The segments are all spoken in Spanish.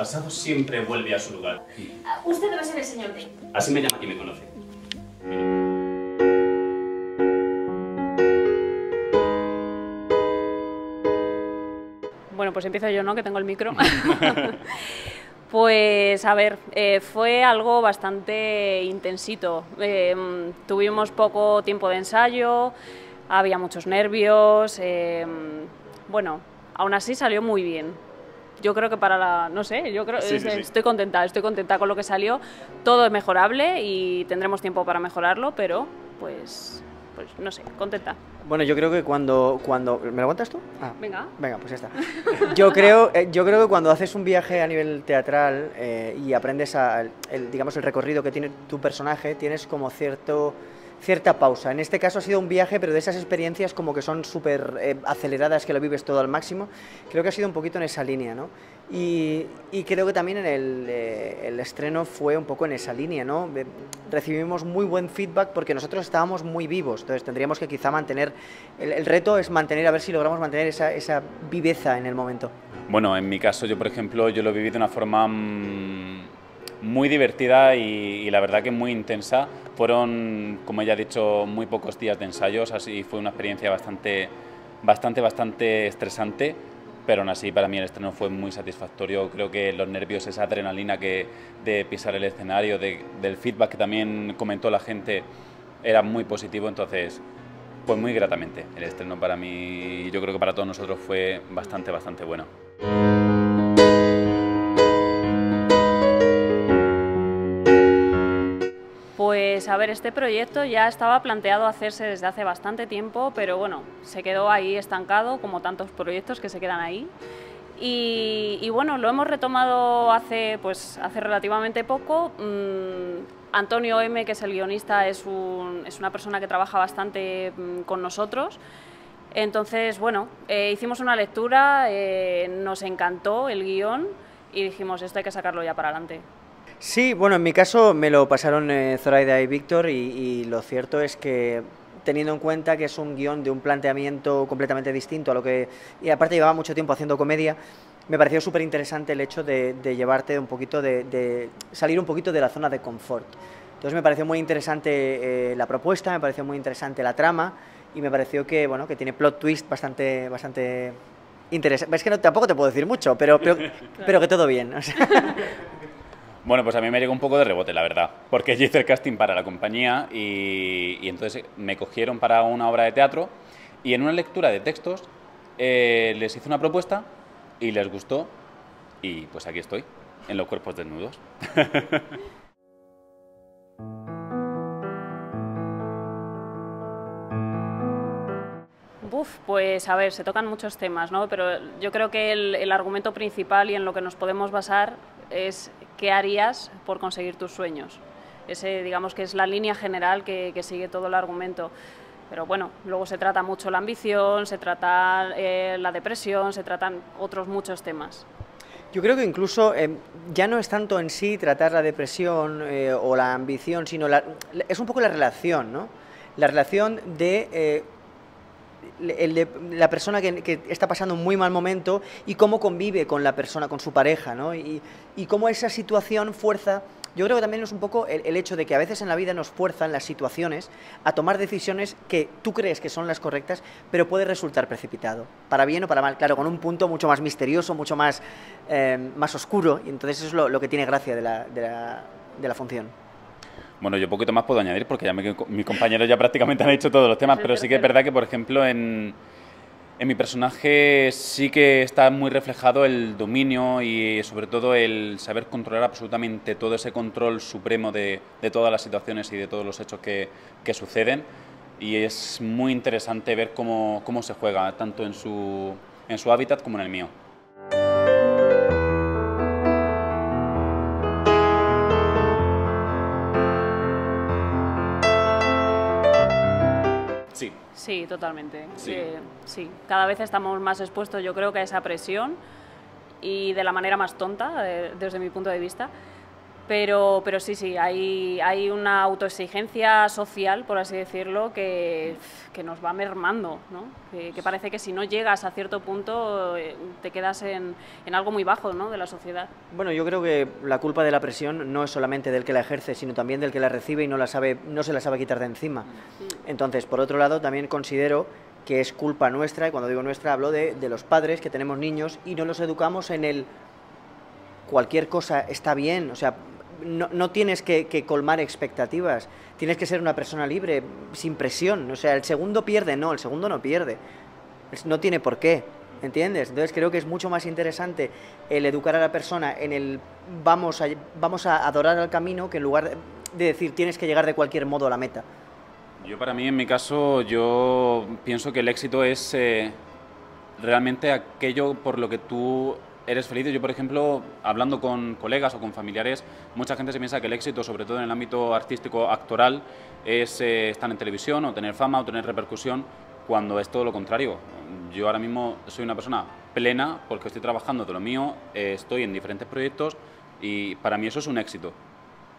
pasado siempre vuelve a su lugar. Usted debe ser el señor D. Así me llama quien me conoce. Bueno, pues empiezo yo, ¿no? Que tengo el micro. Pues a ver, fue algo bastante intensito. Tuvimos poco tiempo de ensayo, había muchos nervios. Bueno, aún así salió muy bien. Yo creo que para la... no sé, yo creo... Sí. Estoy contenta con lo que salió. Todo es mejorable y tendremos tiempo para mejorarlo, pero pues no sé, contenta. Bueno, yo creo que cuando... ¿Me lo aguantas tú? Ah, venga, pues ya está. Yo creo que cuando haces un viaje a nivel teatral y aprendes digamos, el recorrido que tiene tu personaje, tienes como cierta pausa. En este caso ha sido un viaje, pero de esas experiencias como que son súper aceleradas, que lo vives todo al máximo. Creo que ha sido un poquito en esa línea, ¿no? Y creo que también en el estreno fue un poco en esa línea, ¿no? Recibimos muy buen feedback porque nosotros estábamos muy vivos, entonces tendríamos que quizá mantener... El reto es mantener, a ver si logramos mantener esa viveza en el momento. Bueno, en mi caso, yo por ejemplo, yo lo viví de una forma... muy divertida y la verdad que muy intensa. Fueron, como ya he dicho, muy pocos días de ensayos, así fue una experiencia bastante estresante, pero aún así para mí el estreno fue muy satisfactorio. Creo que los nervios, esa adrenalina de pisar el escenario, del feedback que también comentó la gente, era muy positivo, entonces pues muy gratamente. El estreno para mí, yo creo que para todos nosotros, fue bastante bueno. Pues a ver, este proyecto ya estaba planteado hacerse desde hace bastante tiempo, pero bueno, se quedó ahí estancado, como tantos proyectos que se quedan ahí. Y bueno, lo hemos retomado hace relativamente poco. Antonio M., que es el guionista, es una persona que trabaja bastante con nosotros. Entonces, bueno, hicimos una lectura, nos encantó el guión y dijimos, esto hay que sacarlo ya para adelante. Sí, bueno, en mi caso me lo pasaron Zoraida y Víctor y lo cierto es que, teniendo en cuenta que es un guión de un planteamiento completamente distinto a lo que... y aparte llevaba mucho tiempo haciendo comedia, me pareció súper interesante el hecho de llevarte un poquito de salir un poquito de la zona de confort. Entonces me pareció muy interesante la propuesta, me pareció muy interesante la trama y me pareció que, bueno, que tiene plot twist bastante interesante. Es que no, tampoco te puedo decir mucho, pero, claro, pero que todo bien, o sea. Bueno, pues a mí me llegó un poco de rebote, la verdad, porque yo hice el casting para la compañía y entonces me cogieron para una obra de teatro y en una lectura de textos les hice una propuesta y les gustó y pues aquí estoy, en Los cuerpos desnudos. Uf, pues a ver, se tocan muchos temas, ¿no? Pero yo creo que el argumento principal y en lo que nos podemos basar es qué harías por conseguir tus sueños. Ese, digamos, que es la línea general que sigue todo el argumento. Pero bueno, luego se trata mucho la ambición, se trata la depresión, se tratan otros muchos temas. Yo creo que incluso ya no es tanto en sí tratar la depresión o la ambición, sino es un poco la relación, ¿no? La relación de... la persona que está pasando un muy mal momento y cómo convive con la persona, con su pareja, ¿no? Y cómo esa situación fuerza... Yo creo que también es un poco el hecho de que a veces en la vida nos fuerzan las situaciones a tomar decisiones que tú crees que son las correctas, pero puede resultar precipitado, para bien o para mal, claro, con un punto mucho más misterioso, mucho más oscuro, y entonces eso es lo que tiene gracia de la función. Bueno, yo poquito más puedo añadir porque ya mis compañeros ya prácticamente han hecho todos los temas, pero sí que es verdad que, por ejemplo, en mi personaje sí que está muy reflejado el dominio y sobre todo el saber controlar absolutamente todo, ese control supremo de todas las situaciones y de todos los hechos que suceden, y es muy interesante ver cómo se juega, tanto en su hábitat como en el mío. Sí, totalmente. Sí. Sí, cada vez estamos más expuestos, yo creo, que a esa presión y de la manera más tonta, desde mi punto de vista. Pero sí, hay una autoexigencia social, por así decirlo, que nos va mermando, ¿no? Que parece que si no llegas a cierto punto te quedas en algo muy bajo, ¿no?, de la sociedad. Bueno, yo creo que la culpa de la presión no es solamente del que la ejerce, sino también del que la recibe y no se la sabe quitar de encima. Entonces, por otro lado, también considero que es culpa nuestra, y cuando digo nuestra hablo de los padres, que tenemos niños y no los educamos en el cualquier cosa está bien, o sea, no tienes que colmar expectativas, tienes que ser una persona libre, sin presión, o sea, el segundo no pierde, no tiene por qué, ¿entiendes? Entonces creo que es mucho más interesante el educar a la persona en el vamos a adorar al camino, que en lugar de decir tienes que llegar de cualquier modo a la meta. Yo para mí, en mi caso, yo pienso que el éxito es realmente aquello por lo que tú eres feliz. Yo, por ejemplo, hablando con colegas o con familiares, mucha gente se piensa que el éxito, sobre todo en el ámbito artístico actoral, es estar en televisión o tener fama o tener repercusión, cuando es todo lo contrario. Yo ahora mismo soy una persona plena porque estoy trabajando de lo mío, estoy en diferentes proyectos y para mí eso es un éxito.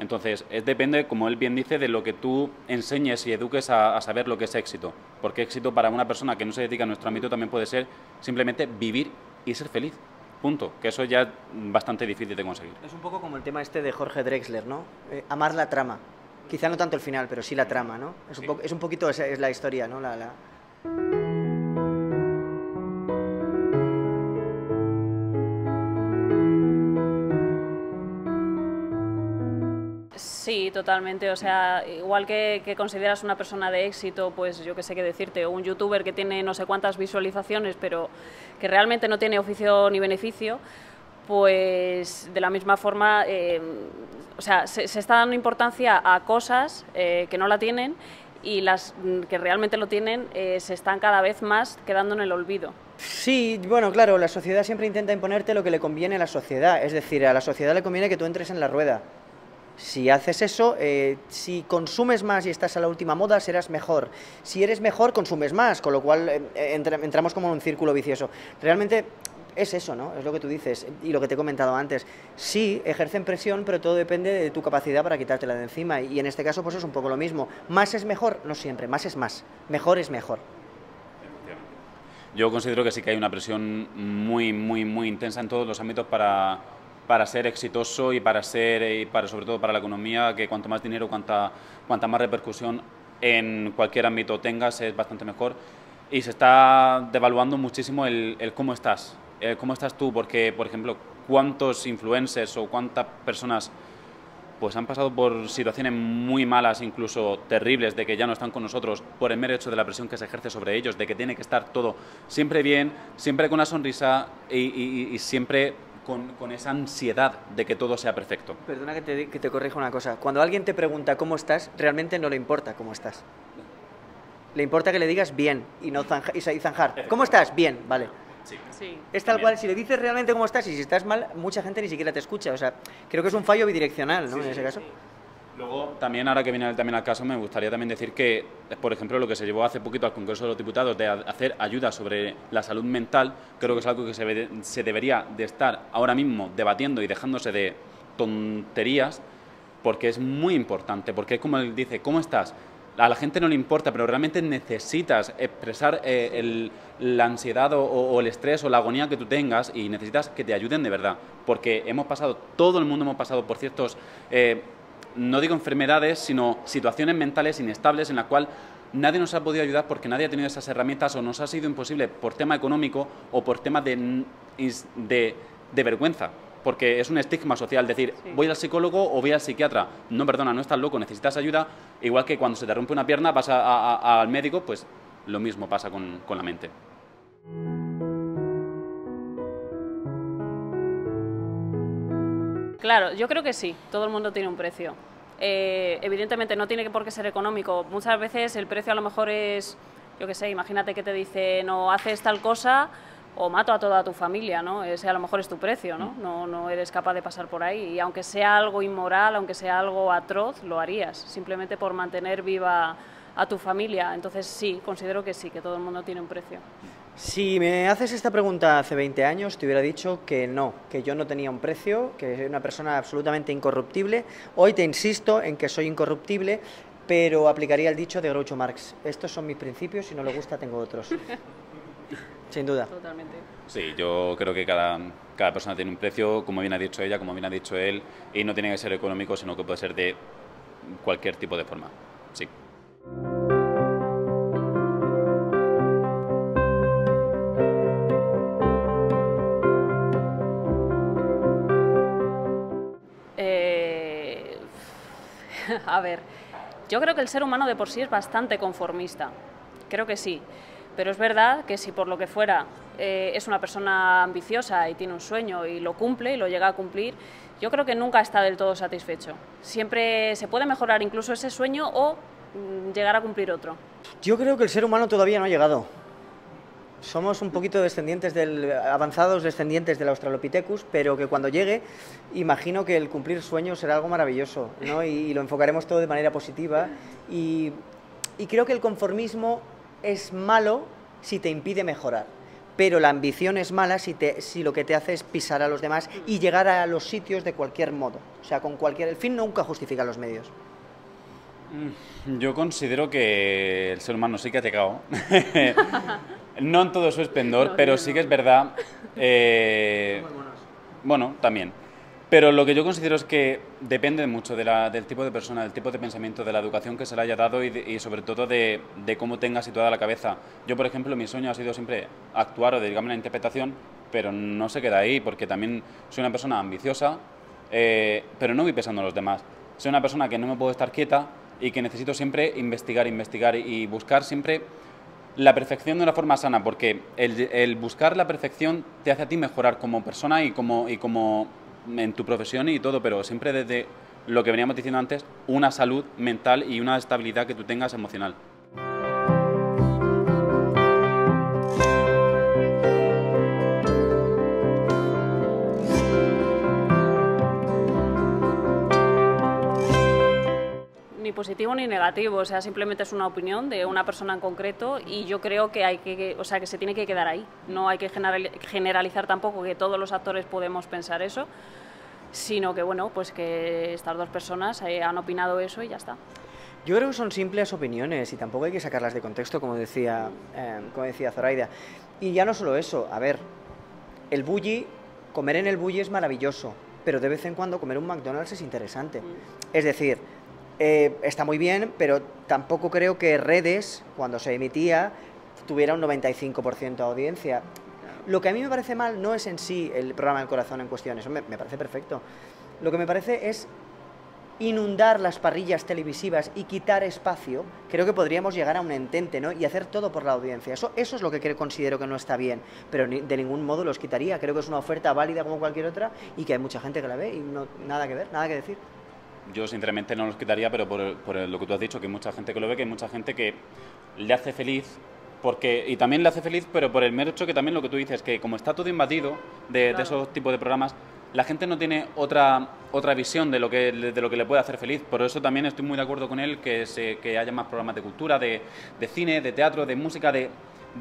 Entonces, depende, como él bien dice, de lo que tú enseñes y eduques a saber lo que es éxito. Porque éxito para una persona que no se dedica a nuestro ámbito también puede ser simplemente vivir y ser feliz. Punto, que eso ya es bastante difícil de conseguir. Es un poco como el tema este de Jorge Drexler, ¿no? Amar la trama, quizá no tanto el final, pero sí la trama, ¿no? Es, sí. Es un poquito, es la historia, ¿no? Sí, totalmente, o sea, igual que consideras una persona de éxito, pues yo qué sé qué decirte, o un youtuber que tiene no sé cuántas visualizaciones, pero que realmente no tiene oficio ni beneficio, pues de la misma forma, o sea, se está dando importancia a cosas que no la tienen, y las que realmente lo tienen se están cada vez más quedando en el olvido. Sí, bueno, claro, la sociedad siempre intenta imponerte lo que le conviene a la sociedad, es decir, a la sociedad le conviene que tú entres en la rueda. Si haces eso, si consumes más y estás a la última moda, serás mejor. Si eres mejor, consumes más, con lo cual entramos como en un círculo vicioso. Realmente es eso, ¿no? Es lo que tú dices y lo que te he comentado antes. Sí, ejercen presión, pero todo depende de tu capacidad para quitártela de encima. Y en este caso, pues es un poco lo mismo. Más es mejor, no siempre, más es más. Mejor es mejor. Yo considero que sí que hay una presión muy, muy, muy intensa en todos los ámbitos para ser exitoso y sobre todo para la economía, que cuanto más dinero, cuanta más repercusión en cualquier ámbito tengas, es bastante mejor. Y se está devaluando muchísimo el cómo estás. El cómo estás tú, porque, por ejemplo, cuántos influencers o cuántas personas pues han pasado por situaciones muy malas, incluso terribles, de que ya no están con nosotros por el mero hecho de la presión que se ejerce sobre ellos, de que tiene que estar todo siempre bien, siempre con una sonrisa y siempre con esa ansiedad de que todo sea perfecto. Perdona que te corrija una cosa. Cuando alguien te pregunta cómo estás, realmente no le importa cómo estás. Le importa que le digas bien y no zanjar. ¿Cómo estás? Bien, vale. Sí. Es tal cual, si le dices realmente cómo estás y si estás mal, mucha gente ni siquiera te escucha. O sea, creo que es un fallo bidireccional, ¿no? Sí, en ese caso. Sí. Luego, también, ahora que viene también al caso, me gustaría también decir que, por ejemplo, lo que se llevó hace poquito al Congreso de los Diputados de hacer ayuda sobre la salud mental, creo que es algo que se debería de estar ahora mismo debatiendo y dejándose de tonterías, porque es muy importante, porque es como él dice, ¿cómo estás? A la gente no le importa, pero realmente necesitas expresar la ansiedad o el estrés o la agonía que tú tengas y necesitas que te ayuden de verdad, porque todo el mundo hemos pasado por ciertos... no digo enfermedades, sino situaciones mentales inestables en la cual nadie nos ha podido ayudar porque nadie ha tenido esas herramientas o nos ha sido imposible por tema económico o por tema de vergüenza, porque es un estigma social decir, sí, voy al psicólogo o voy al psiquiatra. No, perdona, no estás loco, necesitas ayuda. Igual que cuando se te rompe una pierna vas al médico, pues lo mismo pasa con la mente. Claro, yo creo que sí, todo el mundo tiene un precio. Evidentemente no tiene por qué ser económico. Muchas veces el precio a lo mejor es, yo qué sé, imagínate que te dicen o haces tal cosa o mato a toda tu familia, ¿no? Ese a lo mejor es tu precio, ¿no? No eres capaz de pasar por ahí. Y aunque sea algo inmoral, aunque sea algo atroz, lo harías, simplemente por mantener viva a tu familia. Entonces sí, considero que todo el mundo tiene un precio. Si me haces esta pregunta hace 20 años, te hubiera dicho que no, que yo no tenía un precio, que soy una persona absolutamente incorruptible. Hoy te insisto en que soy incorruptible, pero aplicaría el dicho de Groucho Marx. Estos son mis principios, si no le gusta tengo otros. Sin duda. Totalmente. Sí, yo creo que cada persona tiene un precio, como bien ha dicho ella, como bien ha dicho él, y no tiene que ser económico, sino que puede ser de cualquier tipo de forma. Sí. A ver, yo creo que el ser humano de por sí es bastante conformista, creo que sí, pero es verdad que si por lo que fuera es una persona ambiciosa y tiene un sueño y lo cumple y lo llega a cumplir, yo creo que nunca está del todo satisfecho. Siempre se puede mejorar incluso ese sueño o llegar a cumplir otro. Yo creo que el ser humano todavía no ha llegado. Somos un poquito descendientes avanzados descendientes del Australopithecus, pero que cuando llegue, imagino que el cumplir sueños será algo maravilloso, ¿no? Y lo enfocaremos todo de manera positiva. Y creo que el conformismo es malo si te impide mejorar, pero la ambición es mala si lo que te hace es pisar a los demás y llegar a los sitios de cualquier modo. O sea, el fin nunca justifica los medios. Yo considero que el ser humano sí que ha llegado. No en todo su esplendor, no, pero no. Sí que es verdad, bueno, también. Pero lo que yo considero es que depende mucho del tipo de persona, del tipo de pensamiento, de la educación que se le haya dado y sobre todo de cómo tenga situada la cabeza. Yo, por ejemplo, mi sueño ha sido siempre actuar o dedicarme a la interpretación, pero no se queda ahí porque también soy una persona ambiciosa, pero no voy pensando en los demás. Soy una persona que no me puedo estar quieta y que necesito siempre investigar y buscar siempre la perfección de una forma sana, porque el buscar la perfección te hace a ti mejorar como persona y como en tu profesión y todo, pero siempre desde lo que veníamos diciendo antes, una salud mental y una estabilidad que tú tengas emocional. Ni positivo ni negativo, o sea, simplemente es una opinión de una persona en concreto y yo creo que que se tiene que quedar ahí. No hay que generalizar tampoco que todos los actores podemos pensar eso, sino que bueno, pues que estas dos personas han opinado eso y ya está. Yo creo que son simples opiniones y tampoco hay que sacarlas de contexto, como decía Zoraida. Y ya no solo eso, a ver, el bully, comer en el bully es maravilloso, pero de vez en cuando comer un McDonald's es interesante. Es decir, está muy bien, pero tampoco creo que Redes, cuando se emitía, tuviera un 95% de audiencia. Lo que a mí me parece mal no es en sí el programa del corazón en cuestión, eso me parece perfecto. Lo que me parece es inundar las parrillas televisivas y quitar espacio. Creo que podríamos llegar a un entente, ¿no? Y hacer todo por la audiencia. Eso es lo que considero que no está bien, pero de ningún modo los quitaría. Creo que es una oferta válida como cualquier otra y que hay mucha gente que la ve y no, nada que ver, nada que decir. Yo sinceramente no los quitaría, pero por lo que tú has dicho, que hay mucha gente que lo ve, que hay mucha gente que le hace feliz, y también le hace feliz, pero por el mero hecho que también lo que tú dices, que como está todo invadido de esos tipos de programas, la gente no tiene otra visión de lo que le puede hacer feliz. Por eso también estoy muy de acuerdo con él que haya más programas de cultura, de cine, de teatro, de música, de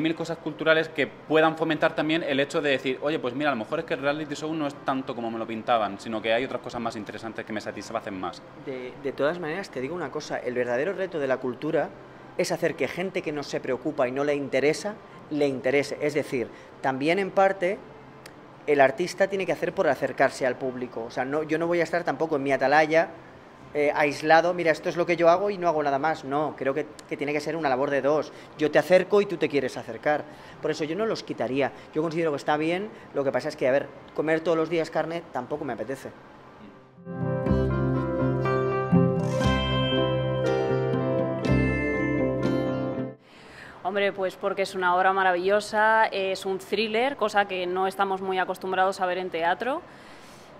mil cosas culturales que puedan fomentar también el hecho de decir, oye, pues mira, a lo mejor es que el reality show no es tanto como me lo pintaban, sino que hay otras cosas más interesantes que me satisfacen más. De todas maneras, te digo una cosa, el verdadero reto de la cultura es hacer que gente que no se preocupa y no le interesa, le interese. Es decir, también en parte el artista tiene que hacer por acercarse al público. O sea, yo no voy a estar tampoco en mi atalaya aislado, mira, esto es lo que yo hago y no hago nada más. No, creo que tiene que ser una labor de dos. Yo te acerco y tú te quieres acercar. Por eso yo no los quitaría. Yo considero que está bien, lo que pasa es que, a ver, comer todos los días carne tampoco me apetece. Hombre, pues porque es una obra maravillosa, es un thriller, cosa que no estamos muy acostumbrados a ver en teatro.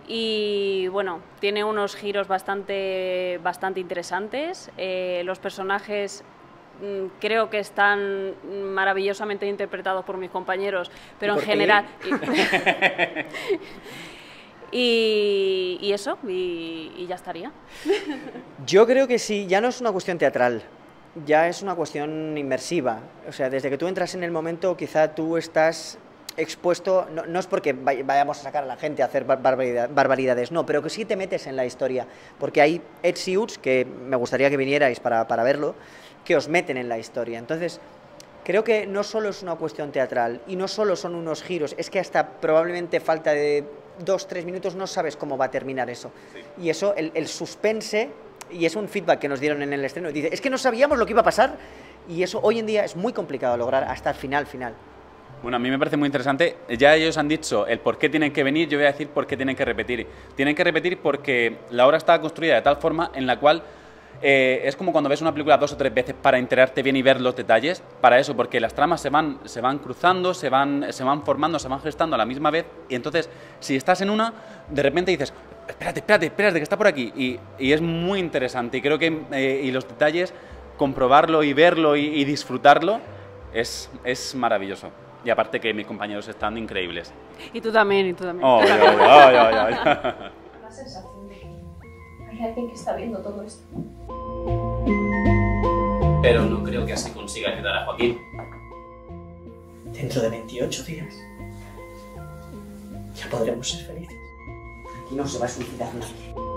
Y bueno, tiene unos giros bastante interesantes, los personajes creo que están maravillosamente interpretados por mis compañeros, pero en general... y eso, y ya estaría. Yo creo que sí, ya no es una cuestión teatral, ya es una cuestión inmersiva. O sea, desde que tú entras en el momento, quizá tú estás expuesto, no es porque vayamos a sacar a la gente a hacer barbaridades, no, pero que sí te metes en la historia, porque hay Etsiuts, que me gustaría que vinierais para verlo, que os meten en la historia. Entonces, creo que no solo es una cuestión teatral, y no solo son unos giros, es que hasta probablemente falta de 2 o 3 minutos no sabes cómo va a terminar eso. Sí. Y eso, el suspense, y es un feedback que nos dieron en el estreno, dice, es que no sabíamos lo que iba a pasar, y eso hoy en día es muy complicado lograr hasta el final. Bueno, a mí me parece muy interesante. Ya ellos han dicho el por qué tienen que venir, yo voy a decir por qué tienen que repetir. Tienen que repetir porque la obra está construida de tal forma en la cual es como cuando ves una película 2 o 3 veces para enterarte bien y ver los detalles, para eso, porque las tramas se van cruzando, se van formando, se van gestando a la misma vez, y entonces, si estás en una, de repente dices, espérate, que está por aquí, y es muy interesante, y creo que y los detalles, comprobarlo y verlo y disfrutarlo, es maravilloso. Y aparte que mis compañeros están increíbles. Y tú también, Obvio. La sensación de que hay alguien que está viendo todo esto. Pero no creo que así consiga ayudar a Joaquín. Dentro de 28 días ya podremos ser felices. Aquí no se va a suicidar nadie.